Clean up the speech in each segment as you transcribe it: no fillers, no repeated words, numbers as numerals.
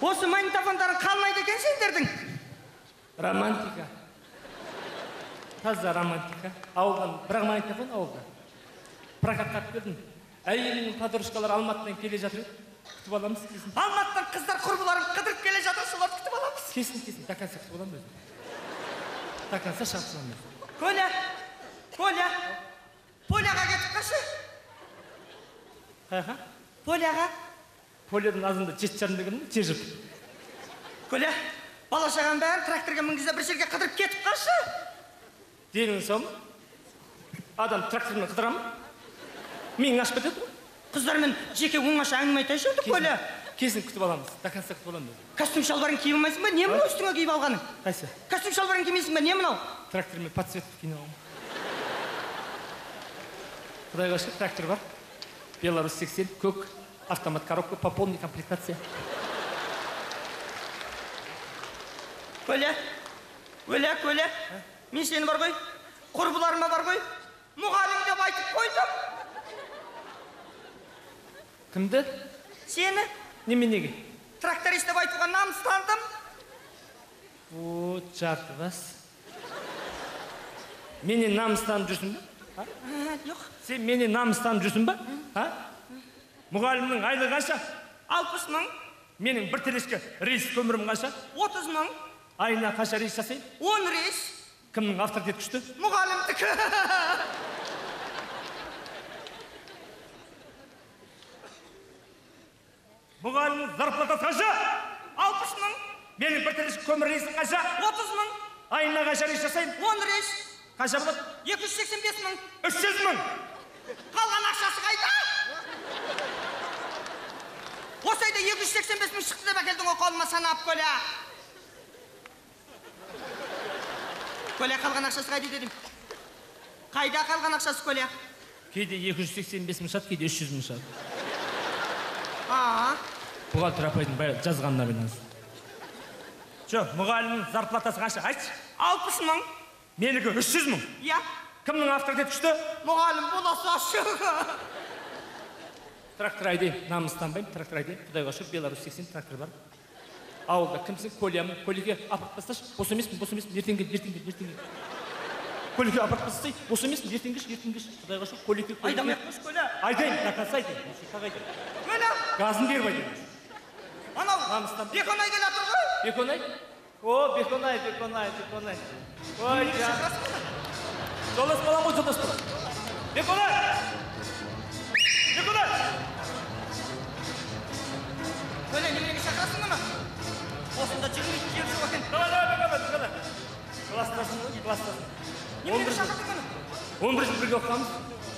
Осы магнитофондарың қалмайды екен сендердің. Романтика. Таза романтика. Ауылдан, бірақ магнитофон ауылда. Прокатқа бердім. Әйелінің подружкалары Алматыдан келе жатыр. Күтіп аламыз кесін. Алматыдан қыздар құрбыларын қыдырып келе жатыр, соларды күтіп аламыз. Кесін, до конца күтіп аламыз. До конца шапсыламыз. Коля! Коля! Поляға кетіп қашы. Қайға? Поляға. Полядан азында жеті жарымда келдім, тежіп. Коля, балашаған бәрін тракторға мінгізді бір жерге қыдырып кетіп қашы. Денің сау ма? Адам трактормен қыдыра ма? Мен ашып кетеді ма? Қыздармен жеке оңаша әңгіме айтайшы енді, Коля. Кесін күтіп аламыз, до конца күтіп аламыз. Костюм шалбарын киіп алмайсың ба? Не мынау үстіңе киіп алғаның? Қайсы? Костюм шалбарын кимейсің ба? Не мынау? Трактормен подсветку киіп алғаным. Құдайға шүкір, трактор бар. Беларусь 60, көк. Автомат, коробка, по полной комплектации. Коля, Коля, Коля, мен сені бар ғой, құрбыларыма бар ғой, мұғалім деп айтып қойдым. Кімді? Сені. Неменеге? Тракторист деп айтуға намыстандым. О, жарты бас. Менен намыстанып жүрсің ба? Жоқ. Сен менен намыстанып жүрсің ба? Мұғалімнің айлығы қанша? 60 мың. Менің бір телешке рейс көмірім қанша? 30 мың. Айына қанша рейс жасайын? 10 рейс. Кімнің авторитет күшті? Мұғалімдікі. Мұғалімнің зарплатасы қанша? 60 мың. Менің бір телешке көмір рейсім қанша? 30 мың. Айына қанша рейс жасайын? 10 рейс. Қанша болады? 285 мың. 300 мың. Қалған ақшасы қайда? Осы айда 285 мың шықты деп әкелдің ғой қолыма санап, Коля. Коля, қалған ақшасы қайда дедім. Қайда қалған ақшасы, Коля? Кейде 285 мың шат, кейде 300 мың шат. Бұған тұрапайдың бай жазғанына байланысты. Жоқ, мұғалімнің зарплатасы қанша? Айтшы. 60 мың. Менікі 300 мың? Иә. Кімнің авторитеті күшті? Мұғалім болса шығы. Трактор айдайым, намыстанбайым, трактор айдайым. Құдайға шүр, Беларусь 60 трактор бар. Ауылда кімсің? Колям. Колеге апарт басташ, бос емеспін, бос емеспін, ертеңге. Колеге апарт бастасай, бос емеспін, ертеңгеш. Құдайға шүр, колеге. Айдам яқпаш, Коля. Айдайым, тақасы айдайым. Коля! Газын беріп айдайым. Анау, Беконай көл атыр ғой? Беконай? О, Беконай, Беконай. Ой, жа Коля, немнеге шақырасың ма? Осында жүрмейтін жер жоқ екен. Давай. Кластасың ғой, кластасың. Немнеге шақырдың оны? 11-ші бірге оқығамыз.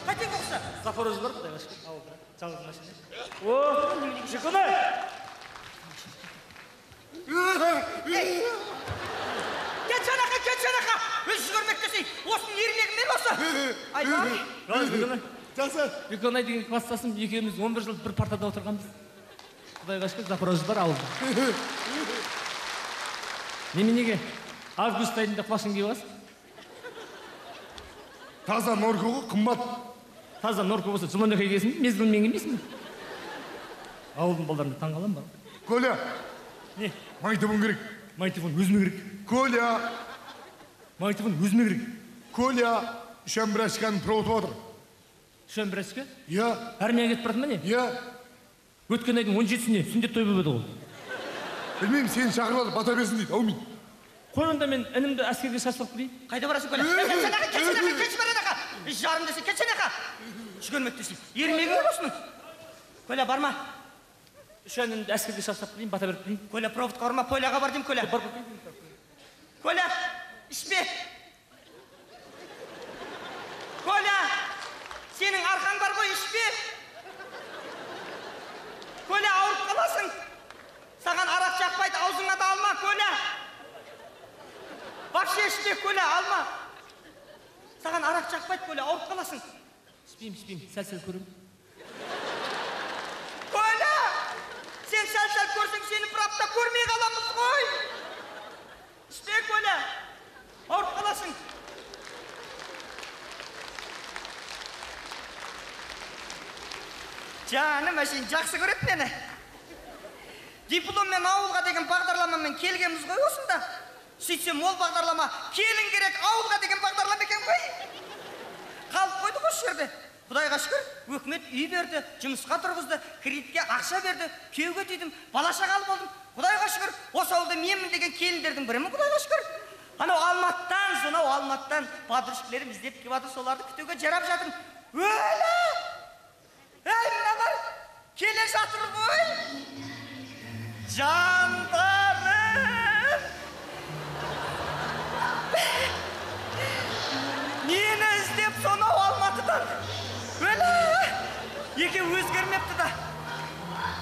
Қайтен оқыса? Запорожье бар, құдайға шықыр. Ауылда, жалғыз машина. О, немнеге шықынай! Кет жанақа! Өзі жүгірмек кесей, осының ерінегімдер болса. Айтамын. Қалай, Беконай. Беконай деген кластасым, екеуіміз 11 жыл бір партада отырғанбыз. Құдайға шүкір, Запорожьеде ауылда. Неменеге? Август айында құлашын киіп аласың? Таза норка ғой, қымбат. Таза норка болса, жылынақай киесің бе? Мезгілмен кимейсің бе? Ауылдың балдарына таңғалам ба? Коля! Не? Магнитофон керек. Магнитофон өзіме керек. Коля! Магнитофон өзіме керек. Коля! Шөмбірәшкенің проводы отыр. Шөмбірәшке? Иә. Армия кетіп бардым ба не? Иә. Өткен айдың 17-сіне сүндет той бөбеді ғой. Білмеймін, сені шақырады, бата берсін дейді, аумин. Қойында мен інімді әскерге шашылып дейін. Қайда барасың, Коля? Кетші нақа! Жарым десе, кетші нақа! Жүгірмек дейсің, ермегі болсын. Коля, барма. Үш әнімді әскерге шашылып дейін, бата беріп дейін. Коля, проводқа барма, поляға бар дейін, Коля. Коля, ішпе! Коля, сенің арқан бар ғой, ішпе! Коля, ауырып қаласың. Саған арақ жақпайды, аузыңа да алма, Коля. Бақшы іште, Коля, алма. Саған арақ жақпайды, Коля, ауырып қаласың. Спейм, сәл-сәл көрім. Коля, сен сәл-сәл көрсің, сені бұрапта көрмей қаламыз ғой. Іште, Коля, ауырып қаласың. Жаным, әшейін жақсы көріп мені. дипломмен ауылға деген бағдарламамен келгеніміз ғой осында. Сөйтсем ол бағдарлама келін керек ауылға деген бағдарлама екен ғой. Қалып қойдық осы жерде. Құдайға шүкір, өкімет үй берді, жұмысқа тұрғызды, кредитке ақша берді, күйеуге түйдім, бала шағалы болдым. Құдайға шүкір, осы ауылда менмін деген келіндердің бірімін құдайға шүкір. Анау Алматыдан, сонау Алматыдан бадрушкілерім іздеп келіп жатыр, соларды күтуге жарап жатырмын. Өлі! Әй, мына бар, келе жатыр ғой. Жандарым! Нені іздеп сонау Алматыдан? Өлі! Еке өзгермепті да.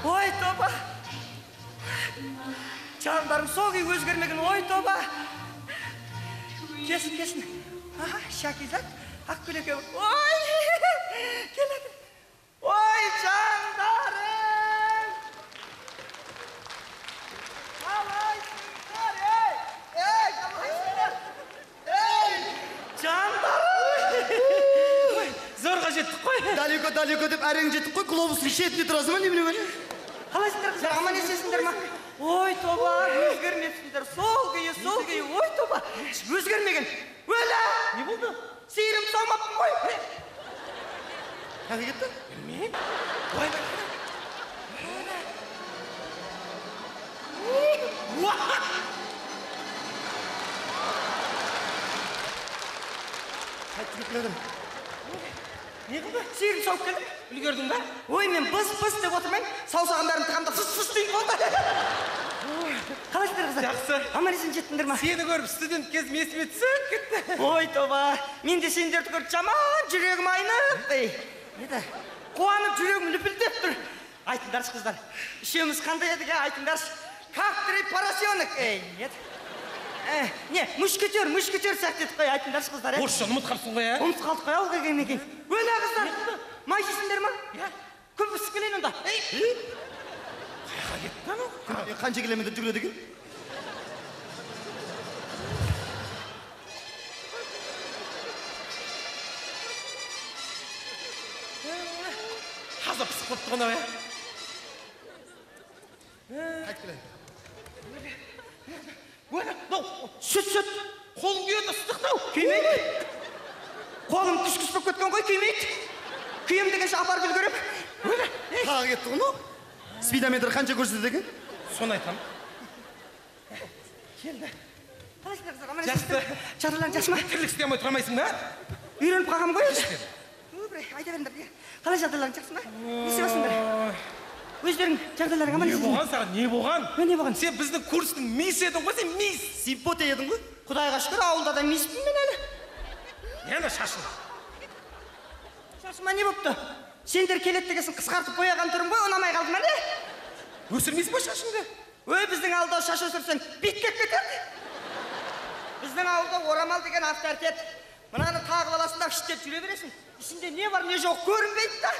Ой, тоба! Жандарым, сол күй өзгермеген, ой, тоба! Кесін, кесін. Аха, Шакизат, Ақкүлеке. Ой, келеді. Ой, жандарым! Қалайсыңдар, ей! Ей, қалайсыңдар! Ей! Жандарым! Ой, зорға жеттік қой. Далеко, далеко деп әрең жеттік қой. Клобустың шетіне тұрасы ма, неміне бөлі? Қалайсыңдар, жағаман есесіңдер ма? Ой, тоба, өзгермепсіңдер. Сол күйі, ой, тоба. Өзгермеген. Өлі! Не болды? Сейірім салмаппын ғой. Қағы кетті? Білмейм. Ой, бай. Қайтты кетілерім. Не қылды? Сейірім салып келді. Үлгердің бәр? Ой, мен бұз-бұз деп отырмайын. Саусағандарын тығамда фыс-фыс дейін болды. Қалайсыңдар қыздар? Жақсы. Анализін жеттіңдер ма? Сені көріп, студент кезім есіме түсіп кетті. Ой, тоба, мен де сендерді көріп жаман жүрегім айнып. Еді, қуанып жүрегім лүпілдеп тұр. Айтыңдаршы, қыздар. Үшеуміз қандай едіге, айтыңдаршы. Каптырай поросенок. Еді. Не, мүшкетер, мүшкетер сәктетіп қой, айтыңдаршы, қыздар. Орысша, ұмытқарсың ғой, ә? Ұмытқалды қой, ауылға келмеген. Өлі, қыздар, май жесіңдер ма? Көп үскілейін онда. Қанша келемендер жүгіледі екен? Қаза пысық қылып тұғына бай. Қайт келеді. Өлі, сүт-сүт, қолың күйеді ыстықтау. Күймейді. Қолым күш-күш болып кеткен қой, күймейді. Күйем дегенше апар білгіріп. Өлі, қаға кетті құны? Спидометр қанша көрсетеді екен? Соны айтам. Келді. Қалайсыңдар қыздар, аман есіңдер. Жадырлан жасыма. Тірлік істей алмай тұрамайсың ба? Үйреніп қағам ғой еді. Өбірі, айта беріңдер. Қалай жадырларың жақсыма? Несе басыңдар. Өздерің жағдайларың аман есіңдер. Не болған саған? Не болған? Не болған? Сен біздің курстың мисс едің ғой, сен мисс. Симпоте едің ғой. Құдайға шүкір, ауылда да миспін мен әлі. Нені шашың? Шашыма не бопты? Сендер келеттігесін қысқартып қойаған түрім ғой, ұнамай қалдым әлі? Өсірмейсің бай шашыңды? Өй, біздің ауылда шаш өсірсең, биткеп кетеді. Біздің ауылда орамал деген авторитет. Мынаны тағып аласында күштеп жүре бересің. Ішінде не бар, не жоқ көрінбейді да.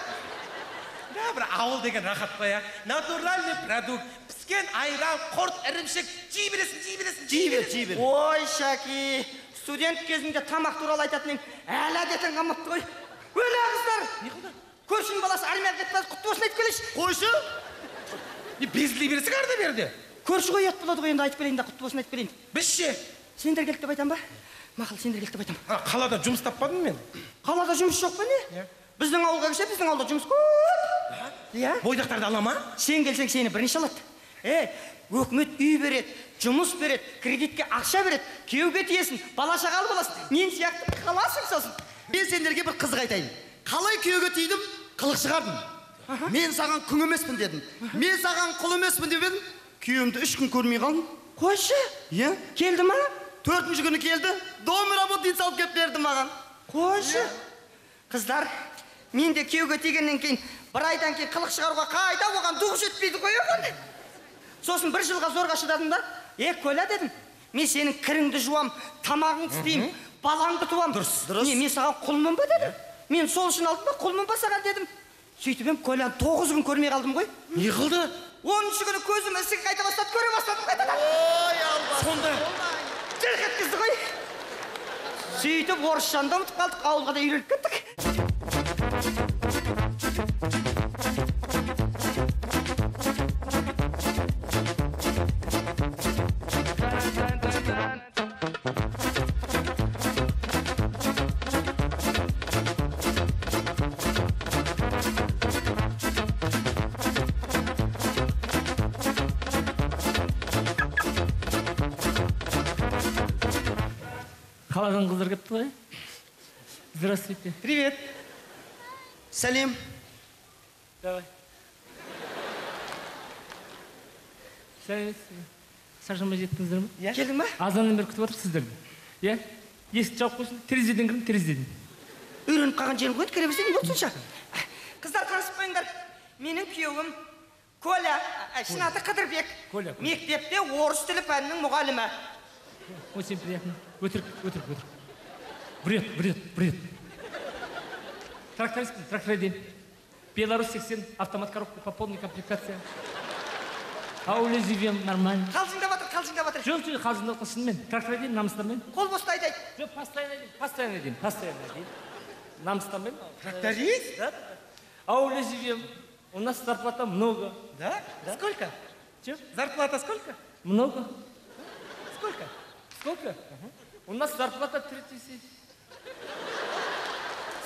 Да, бір ауыл деген рахат қоя. Натуральный продукт, піскен айран, қорт, ірімшік, жей бересің, жей бересің, жей бересің. Жей бересің. Ой, Шаки, студент кезінде тамақ туралы айтатын көршінің баласы армияға кетті, құтты осыны айтып келеші. Қойшы? Безілей бересің арда берді? Көрші қой ет болады ғой, енді айтып келейін да, құтты осыны айтып келейін. Біз ше? Сендер келді деп айтам ба? Мақыл, сендер келді деп айтам. Қалада жұмыс таппадың мен? Қалада жұмыс жоқ па не? Біздің ауылға кеше, біздің ауылда жұмыс көп. Бойдақтарды алама? Сен келсең, сені бірінші алады. Өкімет үй береді, жұмыс береді, кредитке ақша береді, күйеуге тиесің, бала шағалы боласың, мен сияқты қаласың сосын. Мен сендерге бір қызық айтайын. Қалай күйеуге тидім, қылық шығардым. Мен саған күң емеспін дедім. Мен саған құл емеспін деп едім. Күйеуімді 3 күн көрмей қалдым. Қойшы? Е? Келді ма? 4-ші күні келді. Дом работница алып кеп берді маған. Қойшы? Қыздар, мен де күйеуге тигеннен кейін бір айдан кейін қылық шығаруға қайда оған дух жетпейді ғой екен. Сосын 1 жылға зорға шыдадым да, Коля дедім. Мен сенің кіріңді жуам, тамағыңды істеймін, балаңды туам. Мен саған құлмын ба дедім. Мен сол үшін алдым ба, қолымын ба саған дедім. Сөйтіп ем, Коляны 9 күн көрмей қалдым ғой. Не қылды? 10-ші күні көзім ісік қайта бастады, көре бастадым қайтадан. Ой, албас. Сонда жырқ еткізді ғой. Сөйтіп, орысшаны да ұмытып қалдық, ауылға да үйреніп кеттік. қаладан қыздар кетті ғой. Здравствуйте. Привет. Салим. Давай. Саржанба жеттіңіздер ме? Иә. Келдің ба? Азаннан бері күтіп отырқ сіздерді. Иә. Есікті жауып қойсын, терезеден кірдім, терезеден. Үйреніп қалған жерің көт, кере білсең, не болсынша. Қыздар таныспайыңдар. Менің күйеуім Коля, шын аты Қыдырбек. Коля. Мектепте орыс тілі пәнінің мұғалімі. Очень приятно. Өтірік. Бред. Трактор один. Беларусь 60, автомат коробка по полной комплектации. Аули зивен нормально. Қалжыңдап атыр. Жоқ, қалжыңдап атыр, шынымен. Трактор один, намыстармен. Қол бостай дай. Жоқ, постоянно дейін. Намыстармен. Тракторист? Да. Аули зивен. У нас зарплата много. Да? Сколько? Че? Зарплата сколько? Много. Сколько? У нас зарплата 3000.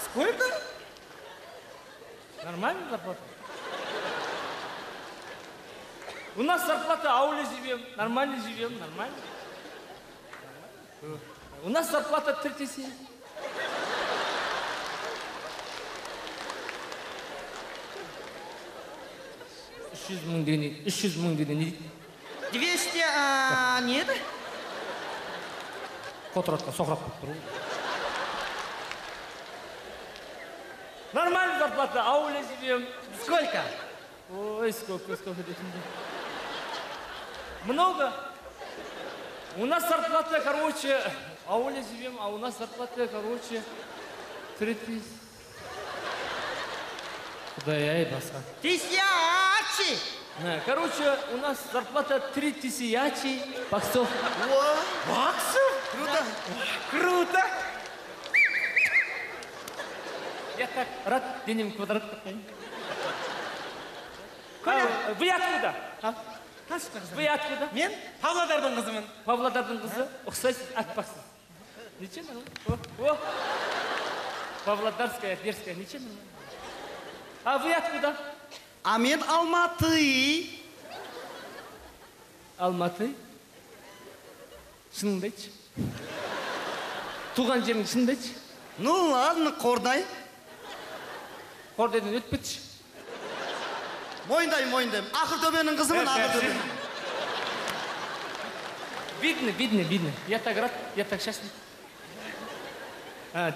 Сколько? Нормальная зарплата. У нас зарплата ауле живем, нормально. У нас зарплата 3000. $300,000. 200, нет? Қотыратқа соқырап тұру. Нормальный зарплата, ауыле живем. Сколько? Ой, сколько детей. Много? У нас зарплата, короче, ауыле живем, а у нас зарплата, короче, 3000. Куда я и басқа? Тысячи! Короче, у нас зарплата 3000 баксов. Баксов? Круто! Я так рад, денем квадрат какой. Коля, вы откуда? Вы откуда? Мен? Павлодардың қызымын. Павлодардың қызы, ұқсайсыз, атпақсыз. Нече нормально? Павлодарская, дерзкая, нече нормально? А вы откуда? А мен Алматы. Алматы? Шыныңды айтшы. Туған жерің шыныңды айтшы. Ну, ладно, Қордай. Қордайдан өтіп кетші. Мойындайым. Ақыртөбенің қызымын, Ақыртөбенің. Видно. Я так счастлив.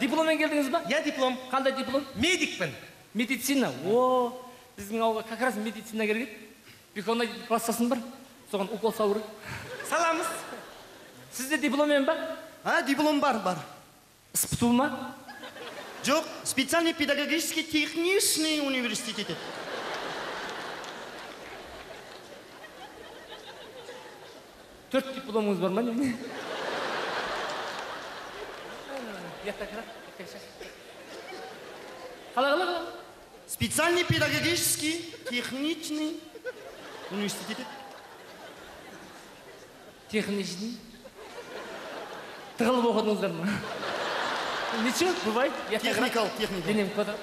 Дипломмен келдіңіз ба? Я диплом. Қандай диплом? Медикпін. Медицина. О, біздің ауылға как раз медицина керек. Беконай классасын бар. Соған укол сауыры. Саламыз. Сізде дипломмен ба? А, диплом бар. СПТУ ма? Жоқ, специальный педагогический техничный университет. Төрт дипломыңыз бар ма? Я так рад. Қалай. Специальный педагогический техничный университет. Техничный? Тығылып оқыдыңыздар ма? Нече бывает? Техникалық. Денем квадрат.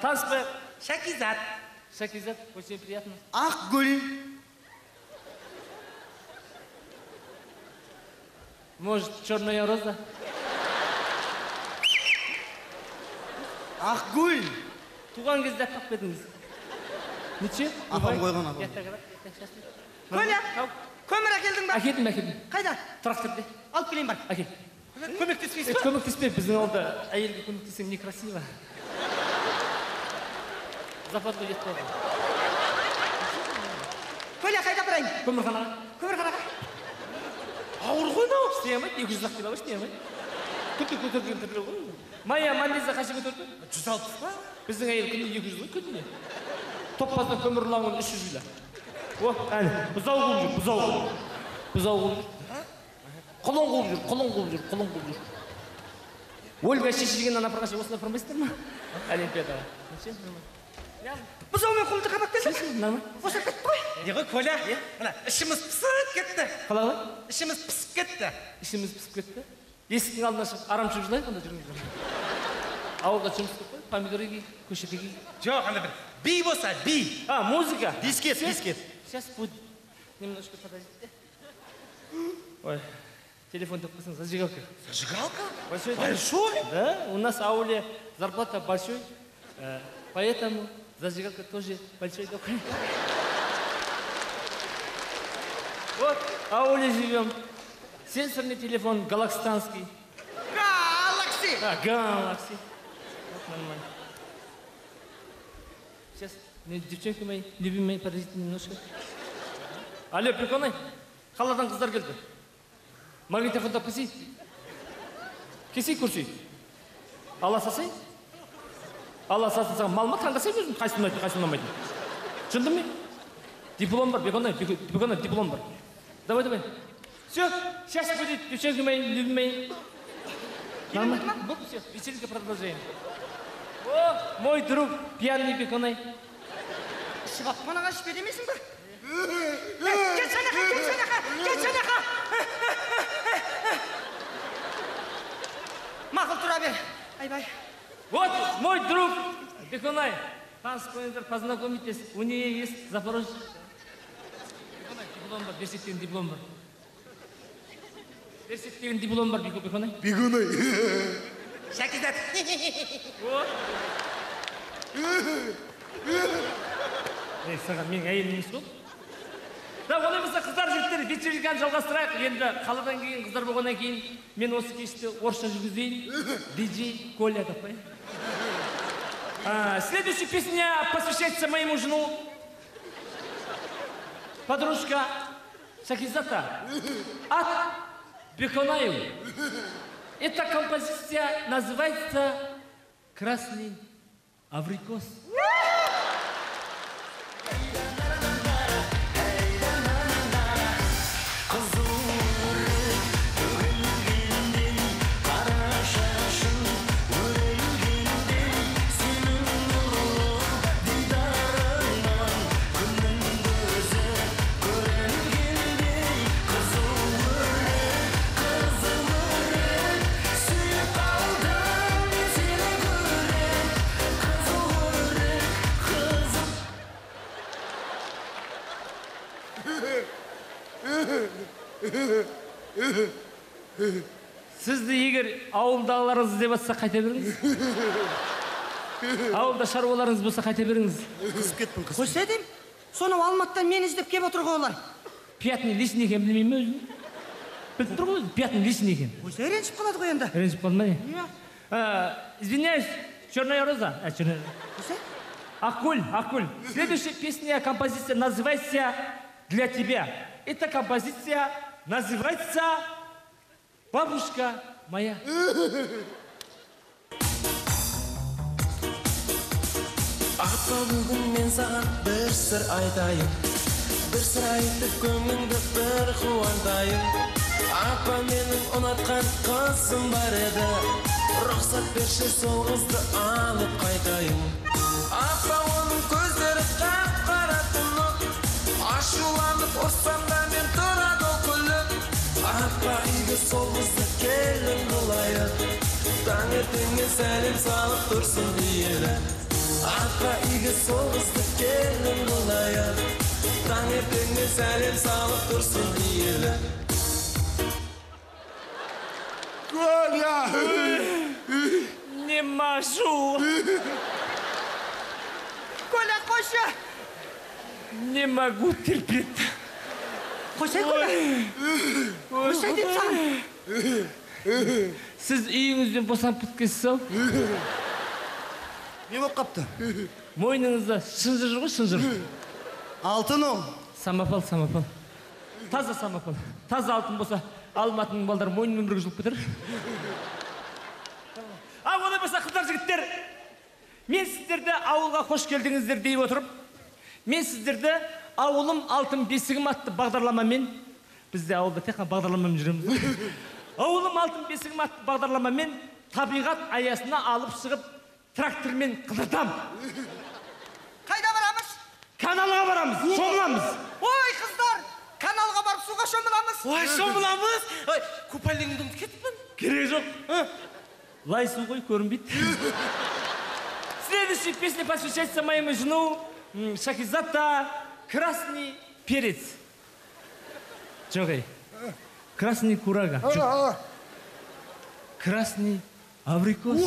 Таныспай. Шакизат. Очень приятно. Ақгүл. Может, черная роза? Ақгүл. Туған кезде қап бедіңіз. Нече? Апам қойған апам. Коля, көмір әкелдің ба? Әкелдім. Қайда? Тракторды. Алып келейін бар. Әкел. Көмектеспейсіз ба? Көмектеспей, біздің алды әйелге көмектесең не красиво. Западлы жетті. Коля, қайда барайын? Көмірханаға. Ауыр ғой мау? Істемейді, 200 кило істемейді. Көтірген ғой. Майя Мандиза қаша көтерді? 160 ба? Біздің әйел күні 200 ғой көтіне. Топпазда көмір лауын 300 О, әне, бұзау қуып жүр. Құлын қуып жүр. Ольга шешілген анапырғашы, осында апармайсыздар ма? Олимпиадаға. Бұзау мен құлымды қабақтелдік. Осында кетті қой. Неғой, Коля, ішіміз пысып кетті. Есіктің алдына шығып, арам шөп жылайық, онда жүрмейді. Ауылда жұмыс көп қой, помидоры кей, көшеті кей. Жоқ, анда бір, бей болса, бей. А, музыка. Дискет. Сейчас будет. Немножко подождите. Ой, телефон таппасаң, зажигалка. Зажигалка? Большой? Большой? Да, у нас в ауле зарплата большой, поэтому зажигалка тоже большой такой. Вот в ауле живем. Сенсорный телефон галакстанский. Галакси! Да, галакси. Вот нормально. Сейчас, девчонки мои, любимые, подождите немножко. Алло, приконай. Қаладан қыздар келді. Магнитофон тапқысы. Кесей көрсей. Алла сасай. Алла сасай. Малымат қандасай өзің қайсынмайтын, қайсынмайтын. Жындым мен? Диплом бар, беконай, диплом бар. Давай, давай. Все, сейчас будет, девчонки мои, любимые. Нормально? Вот, все, веселька продолжаем. О, мой друг, пьяный беконай. Шыбаппанаға жіберемесің ба? Кет жанаға, кет жанаға, кет жанаға! Мақыл тұра бер, айбай. Вот мой друг, Беконай. Танцпойындар, познакомитесь, у нее есть Запорожье. Беконай, диплом бар, берсектеген диплом бар. Берсектеген диплом бар, Беконай. Беконай. Шәкіздат. Вот. Эй, саған, мен әйелім емес қол? Да, олай бізді қыздар жігіттері вечеринканы жалғастырайық. Енді қаладан кейін, қыздар болғаннан кейін мен осы кешті орысша жүргізейін. Диджей Коля таппай. Следующая песня посвящается моему жену. Подружка Шахизата. От Беконаева. Эта композиция называется «Красный абрикос». Сізді егер ауылдағыларыңыз деп атса қайта беріңіз. Ауылда шаруаларыңыз болса қайта беріңіз. Қысып кетпін, қысып. Қойса дейм, соны Алматыдан мен іздеп кеп отырғы олар. Пятный лесін екен білмеймін өзім. Біліп тұрғы өзім, пятный лесін екен. Қойса ренжіп қалады ғой енді. Ренжіп қалмай. Извиняюсь, черная роза. Аккуль, аккуль. Следующая песня, композиция называется «Для тебя». Эта композиция называется «Бабушка моя». Апа, бүгін мен саған бір сыр айтайын. Бір сыр айтып көңіліңді бір қуантайын. Апа, менің ұнатқан қызым бар еді. Рұқсат берші сол қызды алып қайтайын. Апа, оның көздері қап-қара тұнық. Ашуланып ұрсам да мен тұрады ол күліп. Апа, үйге сол қызды келін қылайық. Таңертеңнен сәлем салып тұрсын дейді. Апа, үйге сол қызды келін қылайық. Таңертеңнен сәлем салып тұрсын дейді. Коля! Не могу! Коля, Коша! Не могу терпеть. Қойшай, Коля! Қойшай, деп саң! Сіз үйіңізден босанып кеткенсіз ау? Не болып қапты? Мойныңызда шынжыр ғой, шынжыр. Алтын ол. Самопал, самопал. Таза самопал. Таза алтын болса, Алматының балдары мойнымен бірге жұлып кетер. Ау, олай болса, қыздар жігіттер, мен сіздерді ауылға қош келдіңіздер дейіп отырып, мен сіздерді ауылым алтын бесігім атты бағдарламамен, бізде ауылда тек бағдарламамен жүреміз. Ауылым алтын бесігім атты бағдарламамен табиғат аясына алып шығып, трактормен қыдырдам. Қайда барамыз? Каналға барамыз, шомыламыз. Ой, қыздар, каналға барып суға шомыламыз. Ой, шомыламыз. Ой, купальнингімді кетіппін? Керек жоқ. Лай су ғой, көрінбейді. Следующая песня посвящается моему жену. Шахизата, красный перец. Чоғай. Красный курага. Красный абрикос.